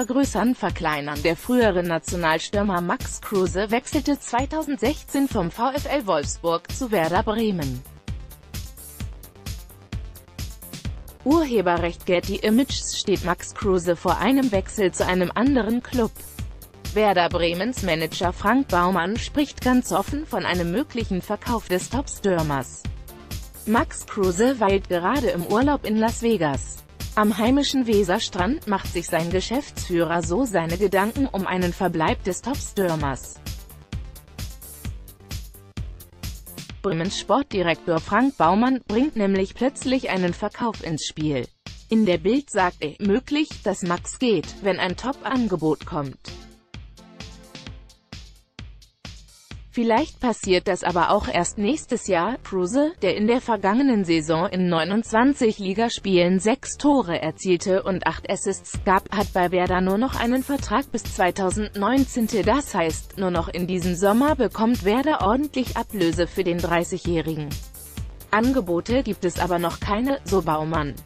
vergrößern, verkleinern. Der frühere Nationalstürmer Max Kruse wechselte 2016 vom VfL Wolfsburg zu Werder Bremen. Urheberrecht Getty Images steht Max Kruse vor einem Wechsel zu einem anderen Club. Werder Bremens Manager Frank Baumann spricht ganz offen von einem möglichen Verkauf des Topstürmers. Max Kruse weilt gerade im Urlaub in Las Vegas. Am heimischen Weserstrand macht sich sein Geschäftsführer so seine Gedanken um einen Verbleib des Topstürmers. Bremens Sportdirektor Frank Baumann bringt nämlich plötzlich einen Verkauf ins Spiel. In der Bild sagt er, möglich, dass Max geht, wenn ein Top-Angebot kommt. Vielleicht passiert das aber auch erst nächstes Jahr. Kruse, der in der vergangenen Saison in 29 Ligaspielen 6 Tore erzielte und 8 Assists gab, hat bei Werder nur noch einen Vertrag bis 2019. Das heißt, nur noch in diesem Sommer bekommt Werder ordentlich Ablöse für den 30-Jährigen. Angebote gibt es aber noch keine, so Baumann.